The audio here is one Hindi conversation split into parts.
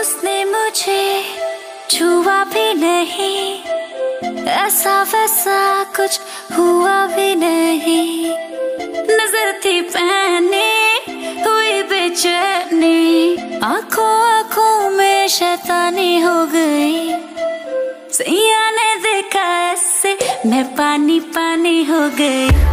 उसने मुझे छुआ भी नहीं, ऐसा वैसा कुछ हुआ भी नहीं। नजर थी पहने हुई बेचैनी, आंखों आंखों में शैतानी हो गई। सैया ने देखा ऐसे मैं पानी पानी हो गई।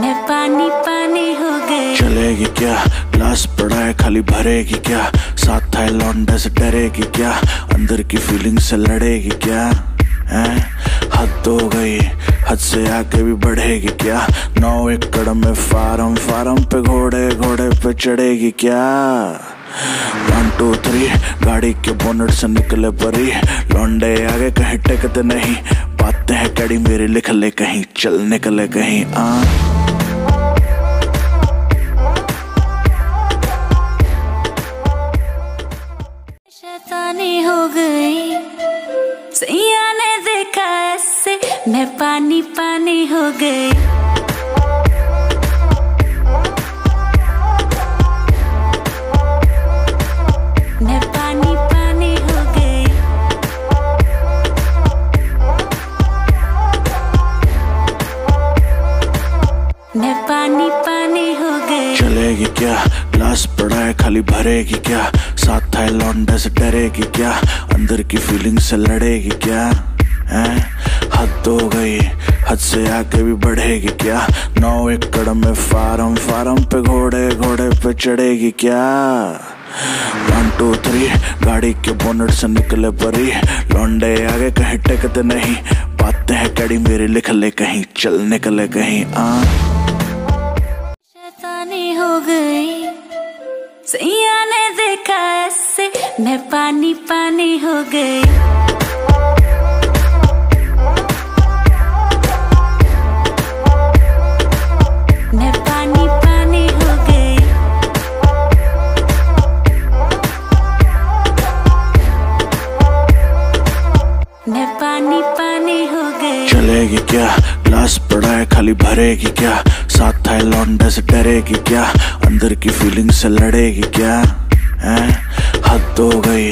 मैं पानी पानी हो गई। चलेगी क्या, ग्लास पड़ा है खाली, भरेगी क्या, साथ था लौंडा से डरेगी क्या, अंदर की फीलिंग से लड़ेगी क्या है? हद हो गई, हद से आके भी बढ़ेगी क्या, 9 एकड़ में फार्म, फार्म पे घोड़े, घोड़े पे चढ़ेगी क्या? 1 2 3 गाड़ी के बोनट से निकले परी, लौंडे आगे कहीं टेकते नहीं, बातें हैं कड़ी मेरी लिख ले कहीं, चल निकले कहीं। शैतानी हो गई, सैया ने देखा ऐसे मैं पानी पानी हो गई। मैं पानी पानी हो गई। मैं पानी पानी हो गई। चलेगी क्या, ग्लास पड़ा है खाली, भरेगी क्या, साथ था लौंडा से डरेगी क्या, अंदर की फीलिंग से लड़ेगी क्या है? हद हो गई, हद से आके भी बढ़ेगी क्या, 9 एकड़ में फार्म, फार्म पे घोड़े, घोड़े पे चढ़ेगी क्या? 1 2 3 गाड़ी के बोनट से निकले परी, लौंडे आगे कहीं टेकते नहीं, बातें हैं कड़ी मेरी लिख ले कहीं, चल निकले कहीं। शैतानी हो गई, सैया ने देखा ऐसे मैं पानी पानी हो गई। मैं पानी पानी हो गई। मैं पानी पानी हो गई। चलेगी क्या, ग्लास पड़ा है खाली, भरेगी क्या, साथ था लौंडा से डरेगी क्या, अंदर की फीलिंग से लड़ेगी क्या है? हद हो गई,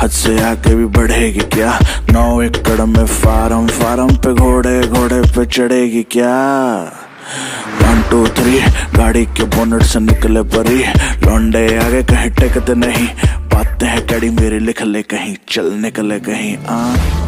हद से आके भी बढ़ेगी क्या, 9 एकड़ में फार्म, फार्म पे घोड़े, घोड़े पे चढ़ेगी क्या? 1 2 3 गाड़ी के बोनट से निकले परी, लौंडे आगे कहीं टेकते नहीं, बातें हैं कड़ी मेरी लिख ले कहीं, चल निकले कहीं।